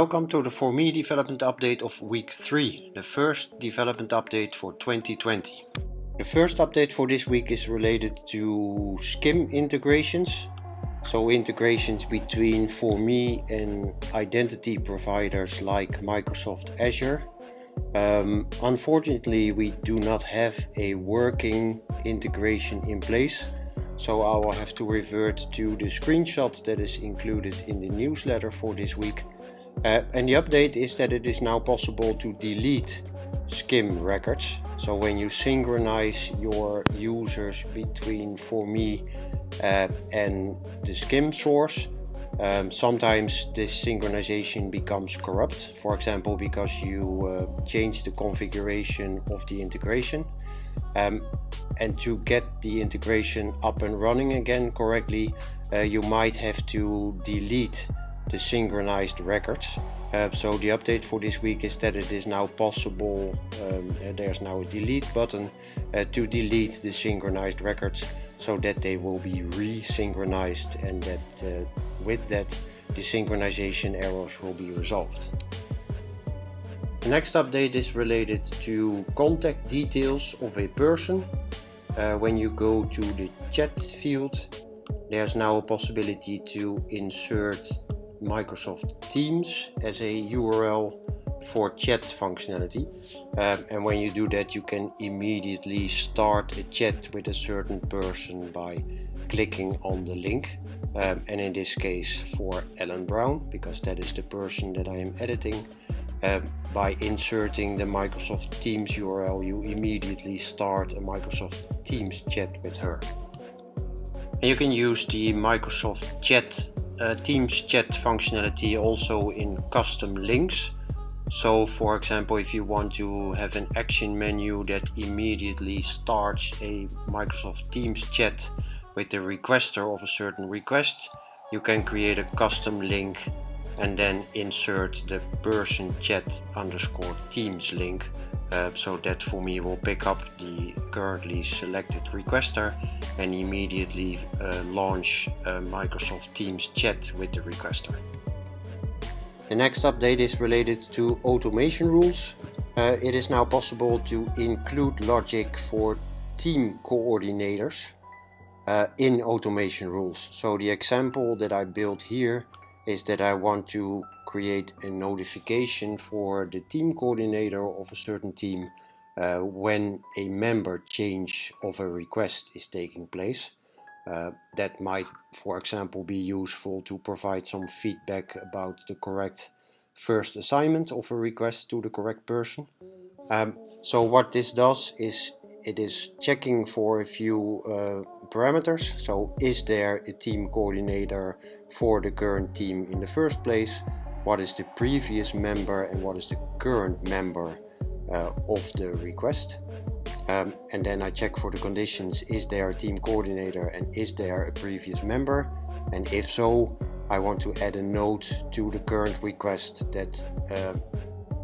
Welcome to the 4me development update of week 3, the first development update for 2020. The first update for this week is related to SCIM integrations. So integrations between 4me and identity providers like Microsoft Azure. Unfortunately, we do not have a working integration in place. So I will have to revert to the screenshot that is included in the newsletter for this week. And the update is that it is now possible to delete SCIM records. So when you synchronize your users between 4me and the SCIM source, sometimes this synchronization becomes corrupt, for example because you change the configuration of the integration. And to get the integration up and running again correctly, you might have to delete the synchronized records. So the update for this week is that it is now possible, there's now a delete button, to delete the synchronized records so that they will be re-synchronized, and that with that the synchronization errors will be resolved. The next update is related to contact details of a person. When you go to the chat field, there's now a possibility to insert Microsoft Teams as a URL for chat functionality, and when you do that you can immediately start a chat with a certain person by clicking on the link, and in this case for Ellen Brown, because that is the person that I am editing. By inserting the Microsoft Teams URL, you immediately start a Microsoft Teams chat with her. And you can use the Microsoft Teams chat functionality also in custom links. So for example, if you want to have an action menu that immediately starts a Microsoft Teams chat with the requester of a certain request, you can create a custom link and then insert the person chat underscore Teams link, so that 4me will pick up the currently selected requester and immediately launch Microsoft Teams chat with the requester. The next update is related to automation rules. It is now possible to include logic for team coordinators in automation rules. So the example that I built here is that I want to create a notification for the team coordinator of a certain team when a member change of a request is taking place. That might, for example, be useful to provide some feedback about the correct first assignment of a request to the correct person. So what this does is it is checking for a few parameters. So is there a team coordinator for the current team in the first place? What is the previous member and what is the current member of the request? And then I check for the conditions: is there a team coordinator and is there a previous member? And if so, I want to add a note to the current request that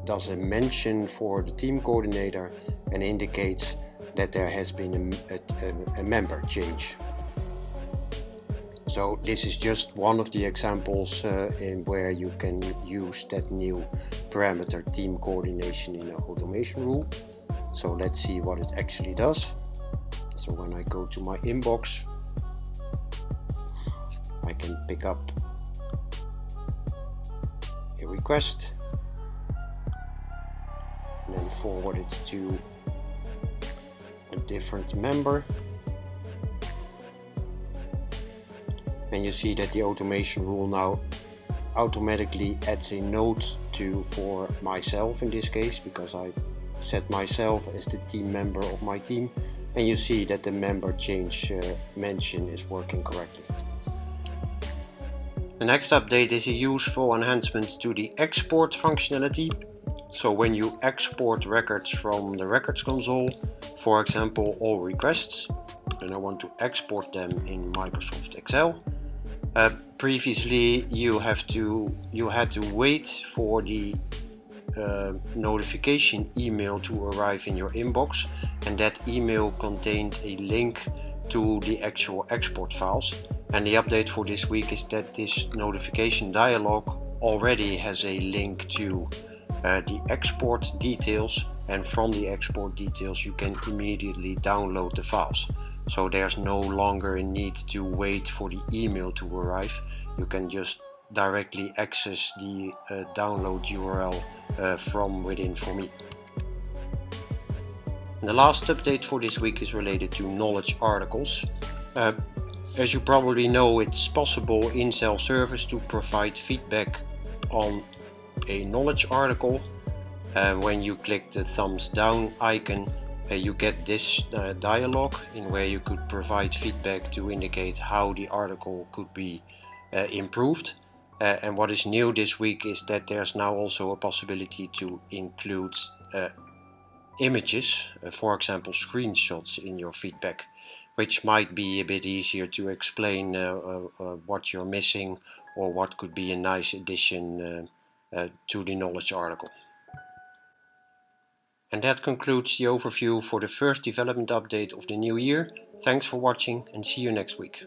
does a mention for the team coordinator and indicates that there has been a member change. So this is just one of the examples in where you can use that new parameter team coordination in an automation rule. So let's see what it actually does. So when I go to my inbox, I can pick up a request and then forward it to a different member, and you see that the automation rule now automatically adds a note to, for myself in this case, because I set myself as the team member of my team, and you see that the member change mention is working correctly. The next update is a useful enhancement to the export functionality. So when you export records from the records console, for example all requests, and I want to export them in Microsoft Excel, previously you had to wait for the notification email to arrive in your inbox, and that email contained a link to the actual export files. And the update for this week is that this notification dialog already has a link to the export details, and from the export details you can immediately download the files. So there's no longer a need to wait for the email to arrive. You can just directly access the download URL from within 4me. The last update for this week is related to knowledge articles. As you probably know, it's possible in self-service to provide feedback on a knowledge article. When you click the thumbs down icon, you get this dialog in where you could provide feedback to indicate how the article could be improved. And what is new this week is that there's now also a possibility to include images, for example screenshots, in your feedback, which might be a bit easier to explain what you're missing or what could be a nice addition to the knowledge article. And that concludes the overview for the first development update of the new year. Thanks for watching and see you next week.